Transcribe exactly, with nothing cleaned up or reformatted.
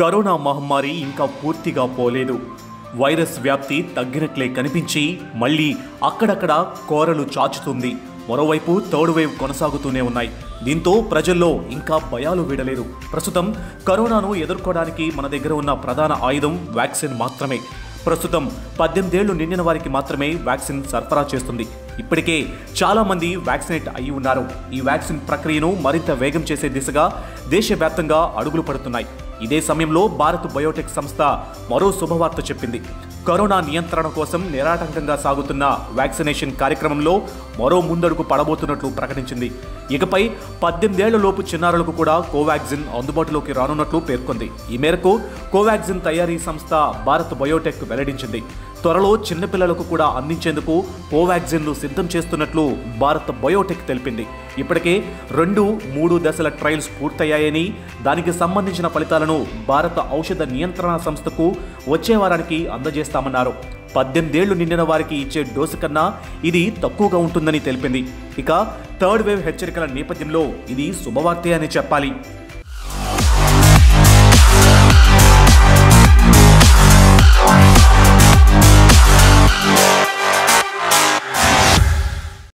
Corona మహమ్మారి ఇంకా పూర్తిగా పోలేదు. వైరస్ వ్యాప్తి తగ్గినట్లే కనిపించి మళ్ళీ అక్కడక్కడ కోరలు చాచుతుంది. మరోవైపు థర్డ్ వేవ్ కొనసాగుతూనే ఉన్నాయి. దీంతో ప్రజల్లో ఇంకా భయాలు వీడలేదు. ప్రస్తుతం కరోనాను ఎదుర్కోవడానికి మన దగ్గర ఉన్న ప్రధాన ఆయుధం వ్యాక్సిన్ మాత్రమే. ప్రస్తుతం పద్దెనిమిదేళ్లు నిండిన వారికి మాత్రమే వ్యాక్సిన్ సరఫరా చేస్తుంది. ఇప్పటికే చాలామంది వ్యాక్సినేట్ అయి ఉన్నారు. ఈ వ్యాక్సిన్ ప్రక్రియను మరింత వేగం చేసే దిశగా దేశవ్యాప్తంగా అడుగులు పడుతున్నాయి. ఇదే సమయంలో భారత్ బయోటెక్ సంస్థ మరో శుభవార్త చెప్పింది. కరోనా నియంత్రణ కోసం నిరాటంకంగా సాగుతున్న వ్యాక్సినేషన్ కార్యక్రమంలో మరో ముందడుగు పడబోతున్నట్లు ప్రకటించింది. ఇకపై పద్దెనిమిదేళ్లలోపు చిన్నారులకు కూడా కోవాక్సిన్ అందుబాటులోకి రానున్నట్లు పేర్కొంది. ఈ మేరకు కోవాక్సిన్ తయారీ సంస్థ భారత్ బయోటెక్ వెల్లడించింది. త్వరలో చిన్నపిల్లలకు కూడా అందించేందుకు కోవాక్సిన్ను సిద్ధం చేస్తున్నట్లు భారత్ బయోటెక్ తెలిపింది. ఇప్పటికే రెండు మూడు దశల ట్రయల్స్ పూర్తయ్యాయని, దానికి సంబంధించిన ఫలితాలను భారత ఔషధ నియంత్రణ సంస్థకు వచ్చే వారానికి అందజేస్తామన్నారు. పద్దెనిమిదేళ్లు నిండిన వారికి ఇచ్చే డోసు కన్నా ఇది తక్కువగా ఉంటుందని తెలిపింది. ఇక థర్డ్ వేవ్ హెచ్చరికల నేపథ్యంలో ఇది శుభవార్తే అని చెప్పాలి.